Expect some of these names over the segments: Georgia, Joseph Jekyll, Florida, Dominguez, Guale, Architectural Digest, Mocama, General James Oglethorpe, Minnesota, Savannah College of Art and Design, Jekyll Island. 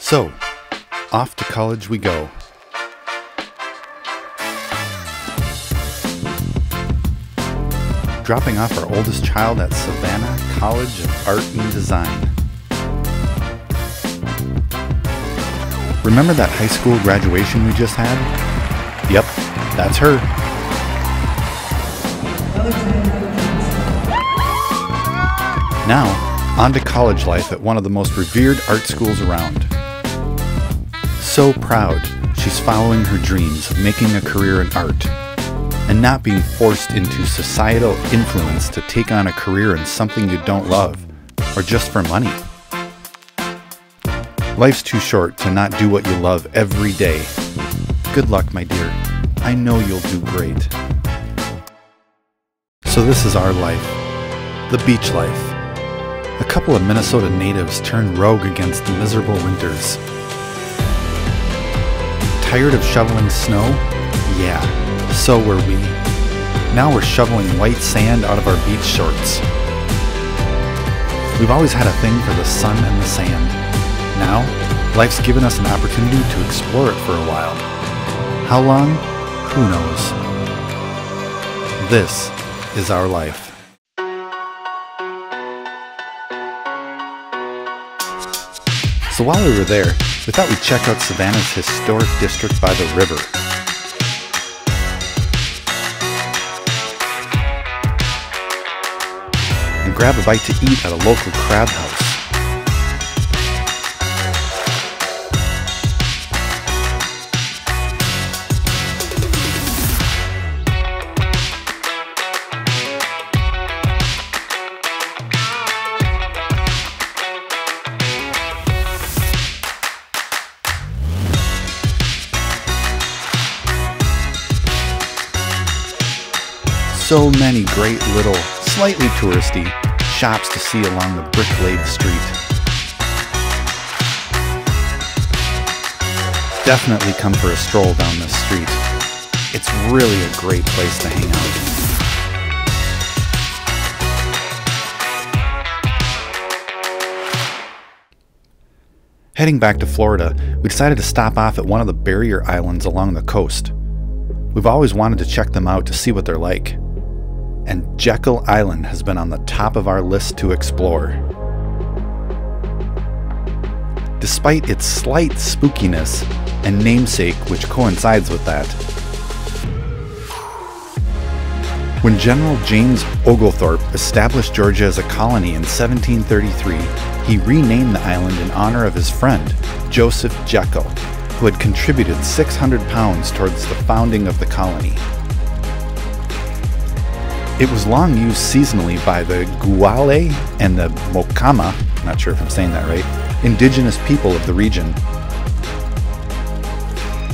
So, off to college we go. Dropping off our oldest child at Savannah College of Art and Design. Remember that high school graduation we just had? Yep, that's her. Now, on to college life at one of the most revered art schools around. So proud, she's following her dreams of making a career in art, and not being forced into societal influence to take on a career in something you don't love, or just for money. Life's too short to not do what you love every day. Good luck, my dear. I know you'll do great. So this is our life, the beach life. A couple of Minnesota natives turn rogue against the miserable winters. Tired of shoveling snow? Yeah. So were we. Now we're shoveling white sand out of our beach shorts. We've always had a thing for the sun and the sand. Now, life's given us an opportunity to explore it for a while. How long? Who knows? This is our life. So while we were there, we thought we'd check out Savannah's historic district by the river. Grab a bite to eat at a local crab house. So many great little, slightly touristy, shops to see along the brick-laid street. Definitely come for a stroll down this street. It's really a great place to hang out. Heading back to Florida, we decided to stop off at one of the barrier islands along the coast. We've always wanted to check them out to see what they're like. And Jekyll Island has been on the top of our list to explore. Despite its slight spookiness and namesake, which coincides with that, when General James Oglethorpe established Georgia as a colony in 1733, he renamed the island in honor of his friend, Joseph Jekyll, who had contributed 600 pounds towards the founding of the colony. It was long used seasonally by the Guale and the Mocama, not sure if I'm saying that right, indigenous people of the region.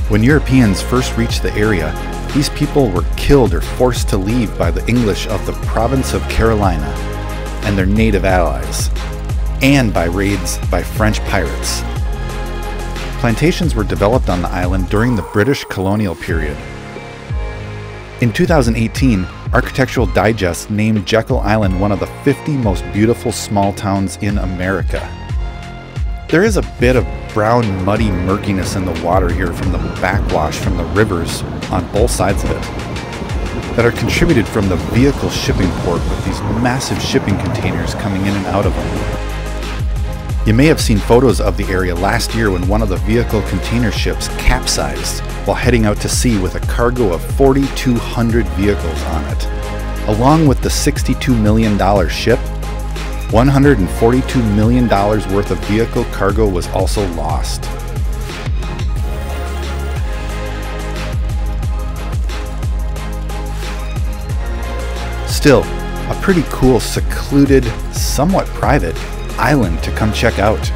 When Europeans first reached the area, these people were killed or forced to leave by the English of the province of Carolina and their native allies, and by raids by French pirates. Plantations were developed on the island during the British colonial period. In 2018, Architectural Digest named Jekyll Island one of the 50 most beautiful small towns in America. There is a bit of brown, muddy murkiness in the water here from the backwash from the rivers on both sides of it that are contributed from the vehicle shipping port with these massive shipping containers coming in and out of them. You may have seen photos of the area last year when one of the vehicle container ships capsized while heading out to sea with a cargo of 4,200 vehicles on it. Along with the $62 million ship, $142 million worth of vehicle cargo was also lost. Still, a pretty cool, secluded, somewhat private island to come check out.